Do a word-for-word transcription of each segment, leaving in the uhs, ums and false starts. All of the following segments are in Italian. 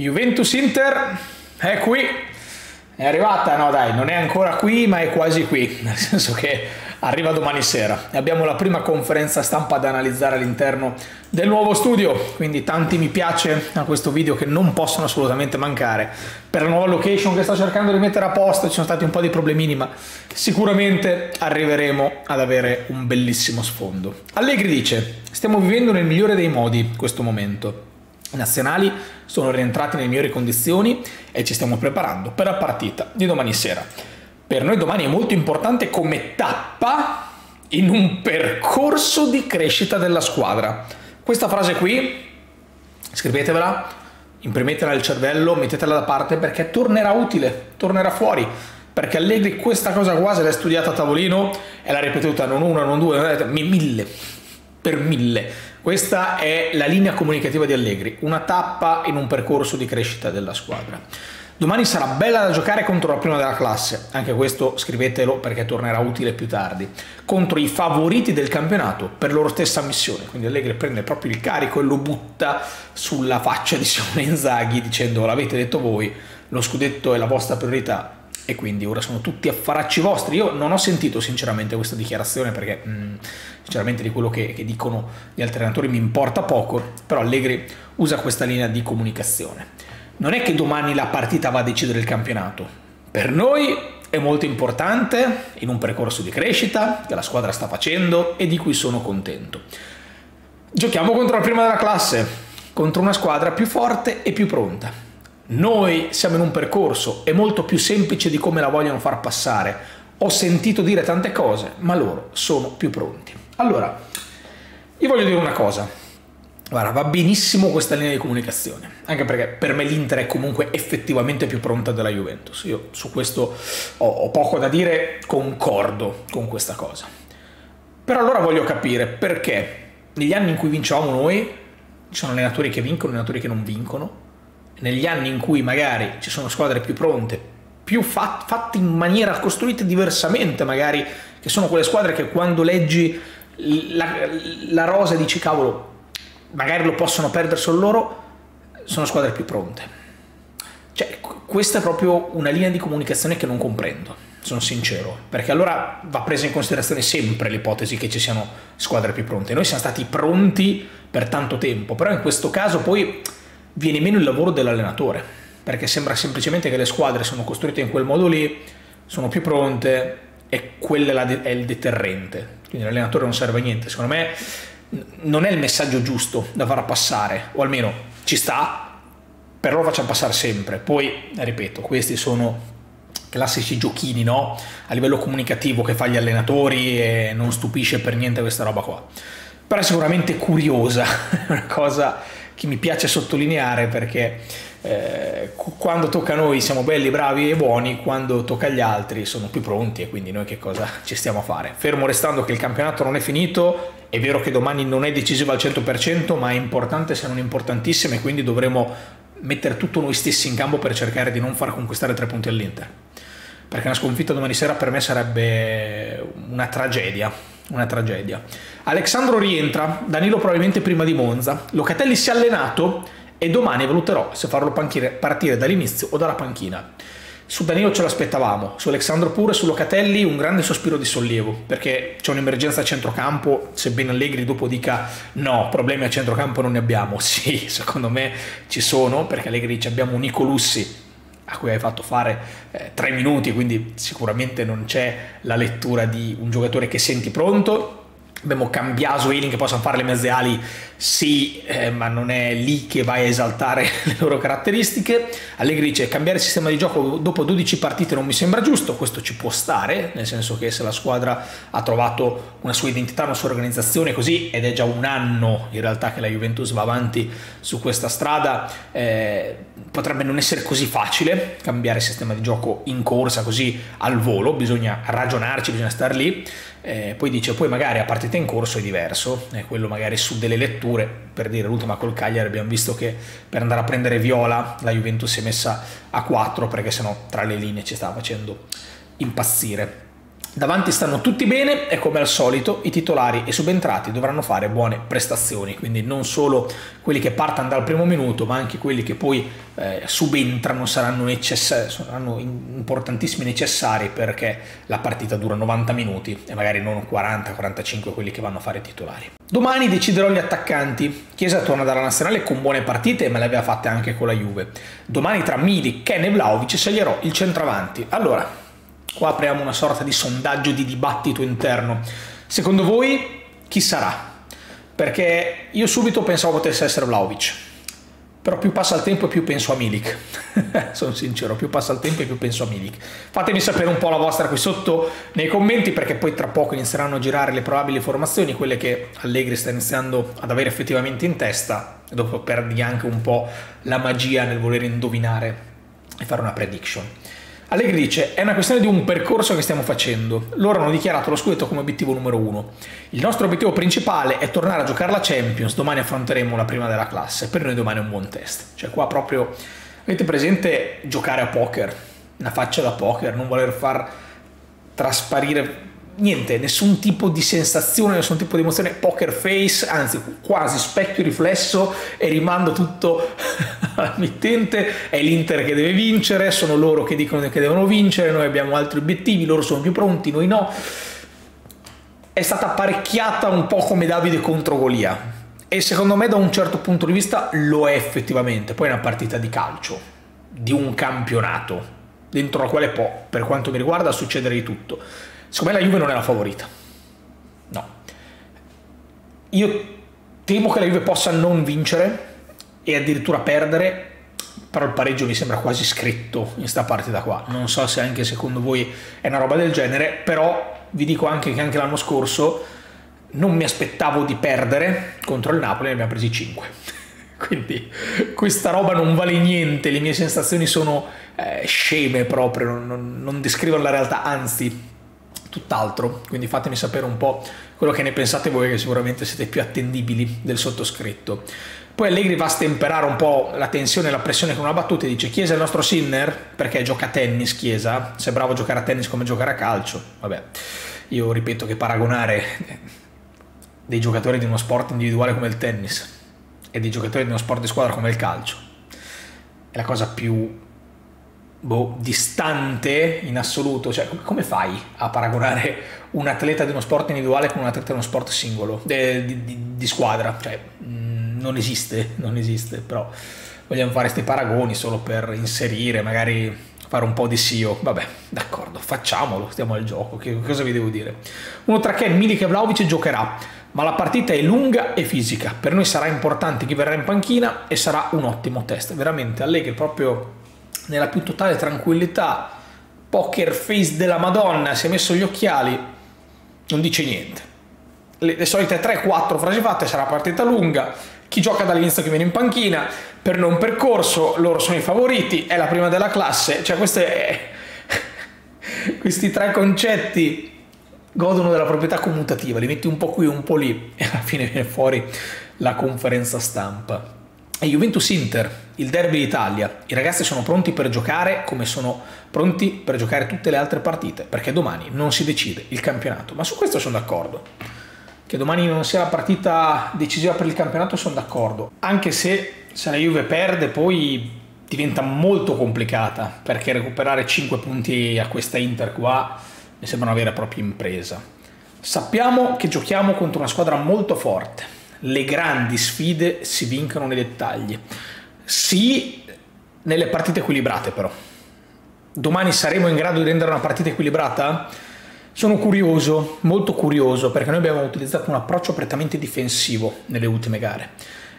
Juventus Inter è qui, è arrivata, no dai, non è ancora qui ma è quasi qui, nel senso che arriva domani sera. Abbiamo la prima conferenza stampa da analizzare all'interno del nuovo studio, quindi tanti mi piace a questo video che non possono assolutamente mancare. Per la nuova location che sto cercando di mettere a posto ci sono stati un po' di problemini, ma sicuramente arriveremo ad avere un bellissimo sfondo. Allegri dice, stiamo vivendo nel migliore dei modi questo momento. I nazionali sono rientrati nelle migliori condizioni e ci stiamo preparando per la partita di domani sera. Per noi domani è molto importante come tappa in un percorso di crescita della squadra. Questa frase qui, scrivetevela, imprimetela nel cervello, mettetela da parte perché tornerà utile, tornerà fuori. Perché Allegri questa cosa qua se l'è studiata a tavolino e l'ha ripetuta non una, non due, mille, per mille. Questa è la linea comunicativa di Allegri, una tappa in un percorso di crescita della squadra. Domani sarà bella da giocare contro la prima della classe, anche questo scrivetelo perché tornerà utile più tardi, contro i favoriti del campionato per loro stessa missione. Quindi Allegri prende proprio il carico e lo butta sulla faccia di Simone Inzaghi dicendo l'avete detto voi, lo scudetto è la vostra priorità. E quindi ora sono tutti affaracci vostri. Io non ho sentito sinceramente questa dichiarazione perché mh, sinceramente di quello che, che dicono gli altri allenatori mi importa poco, però Allegri usa questa linea di comunicazione. Non è che domani la partita va a decidere il campionato, per noi è molto importante in un percorso di crescita che la squadra sta facendo e di cui sono contento. Giochiamo contro la prima della classe, contro una squadra più forte e più pronta. Noi siamo in un percorso, è molto più semplice di come la vogliono far passare. Ho sentito dire tante cose, ma loro sono più pronti. Allora, io voglio dire una cosa. Guarda, va benissimo questa linea di comunicazione, anche perché per me l'Inter è comunque effettivamente più pronta della Juventus. Io su questo ho, ho poco da dire, concordo con questa cosa. Però allora voglio capire perché negli anni in cui vinciamo noi, ci sono allenatori che vincono, allenatori che non vincono. Negli anni in cui magari ci sono squadre più pronte, più fat, fatte in maniera costruita diversamente magari, che sono quelle squadre che quando leggi la, la rosa e dici cavolo, magari lo possono perdere solo loro, sono squadre più pronte. Cioè, questa è proprio una linea di comunicazione che non comprendo, sono sincero, perché allora va presa in considerazione sempre l'ipotesi che ci siano squadre più pronte. Noi siamo stati pronti per tanto tempo, però in questo caso poi viene meno il lavoro dell'allenatore, perché sembra semplicemente che le squadre sono costruite in quel modo lì, sono più pronte e quello è il deterrente, quindi l'allenatore non serve a niente. Secondo me non è il messaggio giusto da far passare, o almeno ci sta, però lo facciamo passare sempre. Poi, ripeto, questi sono classici giochini, no? A livello comunicativo che fa gli allenatori e non stupisce per niente questa roba qua. Però è sicuramente curiosa, una cosa che mi piace sottolineare perché eh, quando tocca a noi siamo belli, bravi e buoni, quando tocca agli altri sono più pronti e quindi noi che cosa ci stiamo a fare? Fermo restando che il campionato non è finito, è vero che domani non è decisivo al cento per cento, ma è importante se non importantissimo e quindi dovremo mettere tutto noi stessi in campo per cercare di non far conquistare tre punti all'Inter. Perché una sconfitta domani sera per me sarebbe una tragedia. Una tragedia. Alessandro rientra, Danilo probabilmente prima di Monza, Locatelli si è allenato e domani valuterò se farlo partire dall'inizio o dalla panchina. Su Danilo ce l'aspettavamo, su Alessandro pure, su Locatelli un grande sospiro di sollievo perché c'è un'emergenza a centrocampo, sebbene Allegri dopo dica no, problemi a centrocampo non ne abbiamo. Sì, secondo me ci sono, perché Allegri dice abbiamo un Nico Lussi a cui hai fatto fare eh, tre minuti, quindi sicuramente non c'è la lettura di un giocatore che senti pronto. Abbiamo Cambiaso e Elin che possono fare le mezze ali, sì, eh, ma non è lì che vai a esaltare le loro caratteristiche. Allegri dice cambiare sistema di gioco dopo dodici partite non mi sembra giusto, questo ci può stare, nel senso che se la squadra ha trovato una sua identità, una sua organizzazione così, ed è già un anno in realtà che la Juventus va avanti su questa strada, eh, potrebbe non essere così facile cambiare sistema di gioco in corsa così al volo, bisogna ragionarci, bisogna star lì. Eh, poi dice poi magari a partita in corso è diverso, eh, quello magari su delle letture, per dire l'ultima col Cagliari abbiamo visto che per andare a prendere Viola la Juventus si è messa a quattro perché sennò tra le linee ci stava facendo impazzire. Davanti stanno tutti bene e come al solito i titolari e subentrati dovranno fare buone prestazioni, quindi non solo quelli che partano dal primo minuto ma anche quelli che poi eh, subentrano saranno, saranno importantissimi, necessari, perché la partita dura novanta minuti e magari non quaranta quarantacinque quelli che vanno a fare titolari. Domani deciderò gli attaccanti. Chiesa torna dalla nazionale con buone partite, ma le aveva fatte anche con la Juve. Domani tra Milik, Ken e Vlahovic sceglierò il centravanti. Allora, qua apriamo una sorta di sondaggio, di dibattito interno. Secondo voi chi sarà? Perché io subito pensavo potesse essere Vlahovic, però più passa il tempo e più penso a Milik. Sono sincero, più passa il tempo e più penso a Milik. Fatemi sapere un po' la vostra qui sotto nei commenti, perché poi tra poco inizieranno a girare le probabili formazioni, quelle che Allegri sta iniziando ad avere effettivamente in testa, e dopo perdi anche un po' la magia nel voler indovinare e fare una prediction. Allegri dice: è una questione di un percorso che stiamo facendo. Loro hanno dichiarato lo scudetto come obiettivo numero uno. Il nostro obiettivo principale è tornare a giocare la Champions. Domani affronteremo la prima della classe. Per noi domani è un buon test. Cioè qua proprio avete presente giocare a poker, una faccia da poker, non voler far trasparire niente, nessun tipo di sensazione, nessun tipo di emozione, poker face, anzi quasi specchio riflesso, e rimando tutto al mittente. È l'Inter che deve vincere, sono loro che dicono che devono vincere, noi abbiamo altri obiettivi, loro sono più pronti, noi no. È stata apparecchiata un po' come Davide contro Golia, e secondo me da un certo punto di vista lo è effettivamente. Poi è una partita di calcio, di un campionato, dentro la quale può, per quanto mi riguarda, succedere di tutto. Secondo me la Juve non è la favorita, no. Io temo che la Juve possa non vincere e addirittura perdere, però il pareggio mi sembra quasi scritto in sta partita qua. Non so se anche secondo voi è una roba del genere, però vi dico anche che anche l'anno scorso non mi aspettavo di perdere contro il Napoli e ne abbiamo presi cinque. Quindi questa roba non vale niente, le mie sensazioni sono eh, sceme proprio, non, non descrivono la realtà, anzi tutt'altro. Quindi fatemi sapere un po' quello che ne pensate voi, che sicuramente siete più attendibili del sottoscritto. Poi Allegri va a stemperare un po' la tensione e la pressione con una battuta e dice: Chiesa è il nostro Sinner, perché gioca a tennis Chiesa, se è bravo a giocare a tennis come giocare a calcio. Vabbè, io ripeto che paragonare dei giocatori di uno sport individuale come il tennis e dei giocatori di uno sport di squadra come il calcio è la cosa più boh, distante in assoluto. Cioè, come fai a paragonare un atleta di uno sport individuale con un atleta di uno sport singolo, eh, di, di, di squadra? Cioè, mh, non esiste, non esiste, però vogliamo fare questi paragoni solo per inserire, magari fare un po' di S E O. Vabbè, d'accordo, facciamolo, stiamo al gioco, che cosa vi devo dire? Uno tra Ken, Milik e Vlahovic giocherà, ma la partita è lunga e fisica, per noi sarà importante chi verrà in panchina e sarà un ottimo test. Veramente Allegri proprio nella più totale tranquillità, poker face della Madonna, si è messo gli occhiali, non dice niente. Le, le solite tre quattro frasi fatte: sarà partita lunga, chi gioca dall'inizio che viene in panchina, per non percorso, loro sono i favoriti, è la prima della classe. Cioè queste, questi tre concetti godono della proprietà commutativa, li metti un po' qui un po' lì e alla fine viene fuori la conferenza stampa. E Juventus-Inter, il derby d'Italia, i ragazzi sono pronti per giocare come sono pronti per giocare tutte le altre partite, perché domani non si decide il campionato. Ma su questo sono d'accordo, che domani non sia la partita decisiva per il campionato sono d'accordo, anche se se la Juve perde poi diventa molto complicata, perché recuperare cinque punti a questa Inter qua mi sembra una vera e propria impresa. Sappiamo che giochiamo contro una squadra molto forte. Le grandi sfide si vincono nei dettagli, sì, nelle partite equilibrate. Però domani saremo in grado di rendere una partita equilibrata? Sono curioso, molto curioso, perché noi abbiamo utilizzato un approccio prettamente difensivo nelle ultime gare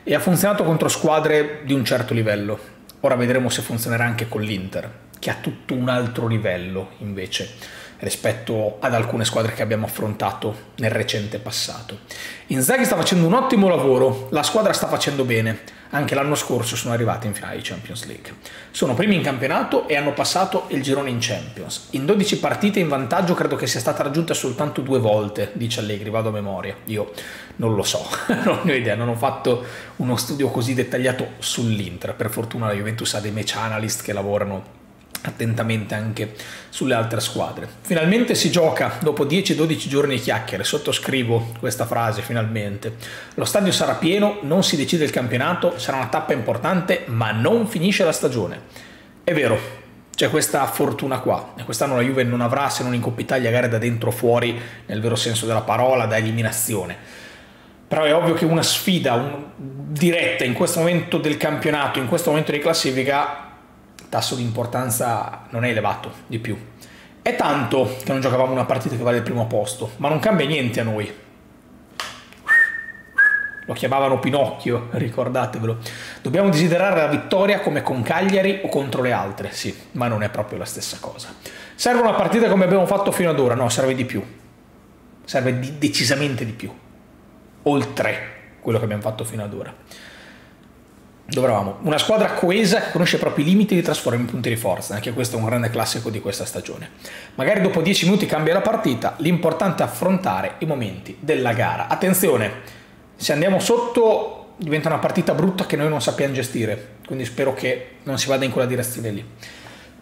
e ha funzionato contro squadre di un certo livello. Ora vedremo se funzionerà anche con l'Inter, che ha tutto un altro livello invece rispetto ad alcune squadre che abbiamo affrontato nel recente passato. Inzaghi sta facendo un ottimo lavoro, la squadra sta facendo bene, anche l'anno scorso sono arrivati in finale di Champions League, sono primi in campionato e hanno passato il girone in Champions. In dodici partite in vantaggio credo che sia stata raggiunta soltanto due volte, dice Allegri, vado a memoria, io non lo so, non ne ho idea, non ho fatto uno studio così dettagliato sull'Inter. Per fortuna la Juventus ha dei match analyst che lavorano attentamente anche sulle altre squadre. Finalmente si gioca dopo dieci dodici giorni di chiacchiere, sottoscrivo questa frase finalmente. Lo stadio sarà pieno, non si decide il campionato, sarà una tappa importante, ma non finisce la stagione. È vero, c'è questa fortuna qua, e quest'anno la Juve non avrà, se non in Coppa Italia, gare da dentro o fuori, nel vero senso della parola, da eliminazione. Però è ovvio che una sfida un... diretta in questo momento del campionato, in questo momento di classifica, tasso di importanza non è elevato di più. È tanto che non giocavamo una partita che vale il primo posto, ma non cambia niente a noi. Lo chiamavano Pinocchio, ricordatevelo. Dobbiamo desiderare la vittoria come con Cagliari o contro le altre, sì, ma non è proprio la stessa cosa. Serve una partita come abbiamo fatto fino ad ora? No, serve di più. Serve di decisamente di più. Oltre quello che abbiamo fatto fino ad ora. Dove eravamo? Una squadra coesa che conosce i propri limiti e li trasforma in punti di forza. Anche questo è un grande classico di questa stagione. Magari dopo dieci minuti cambia la partita, l'importante è affrontare i momenti della gara. Attenzione, se andiamo sotto diventa una partita brutta che noi non sappiamo gestire, quindi spero che non si vada in quella direzione lì.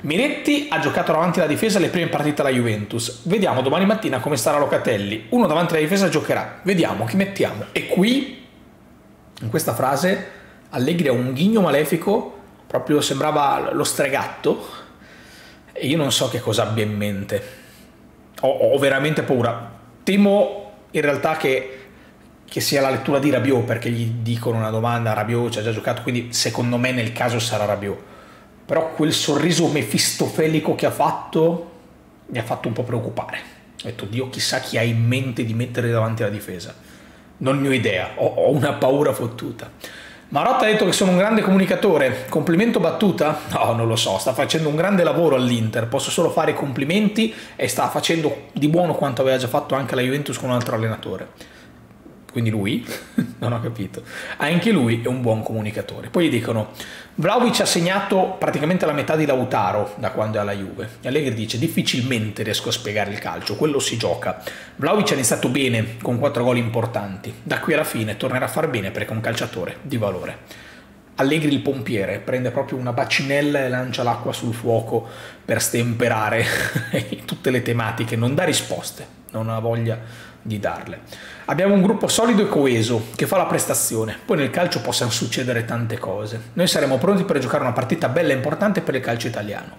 Miletti ha giocato davanti alla difesa le prime partite alla Juventus. Vediamo domani mattina come sarà Locatelli. Uno davanti alla difesa giocherà. Vediamo chi mettiamo. E qui, in questa frase, Allegri ha un ghigno malefico, proprio sembrava lo stregatto, e io non so che cosa abbia in mente. Ho, ho veramente paura. Temo in realtà che, che sia la lettura di Rabiot, perché gli dicono una domanda, Rabiot ci ha già giocato, quindi secondo me nel caso sarà Rabiot. Però quel sorriso mefistofelico che ha fatto mi ha fatto un po' preoccupare. Ho detto, Dio, chissà chi ha in mente di mettere davanti alla difesa. Non ne ho idea, ho, ho una paura fottuta. Marotta ha detto che sono un grande comunicatore, complimento battuta? No, non lo so, sta facendo un grande lavoro all'Inter, posso solo fare complimenti, e sta facendo di buono quanto aveva già fatto anche la Juventus con un altro allenatore. Quindi lui, non ho capito, anche lui è un buon comunicatore. Poi gli dicono, Vlahovic ha segnato praticamente la metà di Lautaro da quando è alla Juve. E Allegri dice, difficilmente riesco a spiegare il calcio, quello si gioca. Vlahovic ha iniziato bene con quattro gol importanti, da qui alla fine tornerà a far bene perché è un calciatore di valore. Allegri il pompiere prende proprio una bacinella e lancia l'acqua sul fuoco per stemperare tutte le tematiche, non dà risposte, non ha voglia di darle. Abbiamo un gruppo solido e coeso che fa la prestazione, poi nel calcio possano succedere tante cose. Noi saremo pronti per giocare una partita bella e importante per il calcio italiano.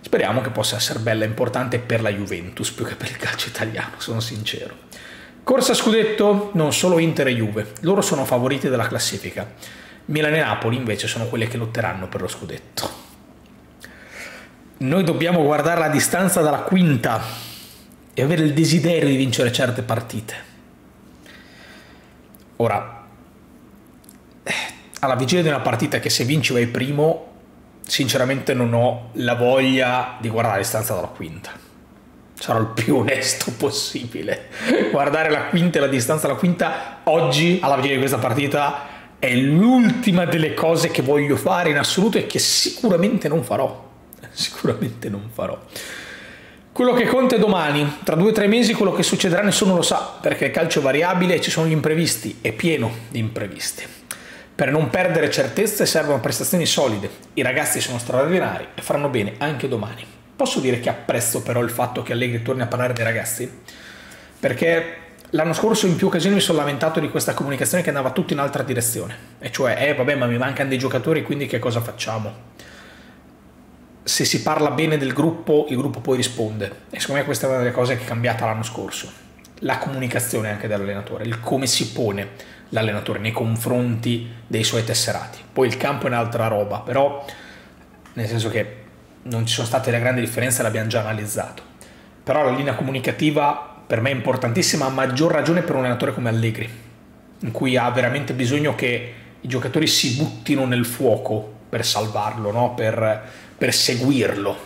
Speriamo che possa essere bella e importante per la Juventus più che per il calcio italiano, sono sincero. Corsa scudetto, non solo Inter e Juve, loro sono favoriti della classifica. Milan e Napoli invece sono quelle che lotteranno per lo scudetto. Noi dobbiamo guardare la distanza dalla quinta e avere il desiderio di vincere certe partite. Ora, alla vigilia di una partita che se vinci vai primo, sinceramente non ho la voglia di guardare la distanza dalla quinta. Sarò il più onesto possibile. Guardare la quinta e la distanza dalla quinta oggi, alla vigilia di questa partita, è l'ultima delle cose che voglio fare in assoluto e che sicuramente non farò. Sicuramente non farò. Quello che conta è domani, tra due o tre mesi quello che succederà nessuno lo sa, perché il calcio è variabile e ci sono gli imprevisti, è pieno di imprevisti. Per non perdere certezze servono prestazioni solide, i ragazzi sono straordinari e faranno bene anche domani. Posso dire che apprezzo però il fatto che Allegri torni a parlare dei ragazzi? Perché l'anno scorso in più occasioni mi sono lamentato di questa comunicazione che andava tutto in altra direzione, e cioè, eh vabbè ma mi mancano dei giocatori quindi che cosa facciamo? Se si parla bene del gruppo, il gruppo poi risponde. E secondo me questa è una delle cose che è cambiata l'anno scorso. La comunicazione anche dell'allenatore, il come si pone l'allenatore nei confronti dei suoi tesserati. Poi il campo è un'altra roba, però nel senso che non ci sono state le grandi differenze, l'abbiamo già analizzato. Però la linea comunicativa per me è importantissima, a maggior ragione per un allenatore come Allegri, in cui ha veramente bisogno che i giocatori si buttino nel fuoco per salvarlo, no? per, per seguirlo.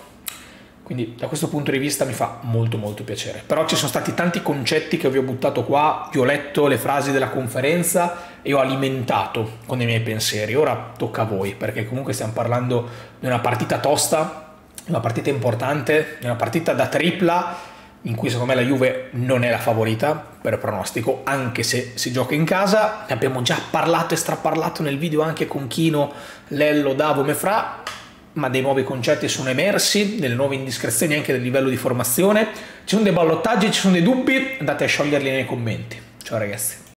Quindi da questo punto di vista mi fa molto molto piacere. Però ci sono stati tanti concetti che vi ho buttato qua, vi ho letto le frasi della conferenza e ho alimentato con i miei pensieri. Ora tocca a voi, perché comunque stiamo parlando di una partita tosta, di una partita importante, di una partita da tripla, in cui secondo me la Juve non è la favorita per pronostico, anche se si gioca in casa. Ne abbiamo già parlato e straparlato nel video anche con Kino, Lello, Davo, Mefra. ma dei nuovi concetti sono emersi, delle nuove indiscrezioni anche del livello di formazione, ci sono dei ballottaggi, ci sono dei dubbi, andate a scioglierli nei commenti. Ciao ragazzi.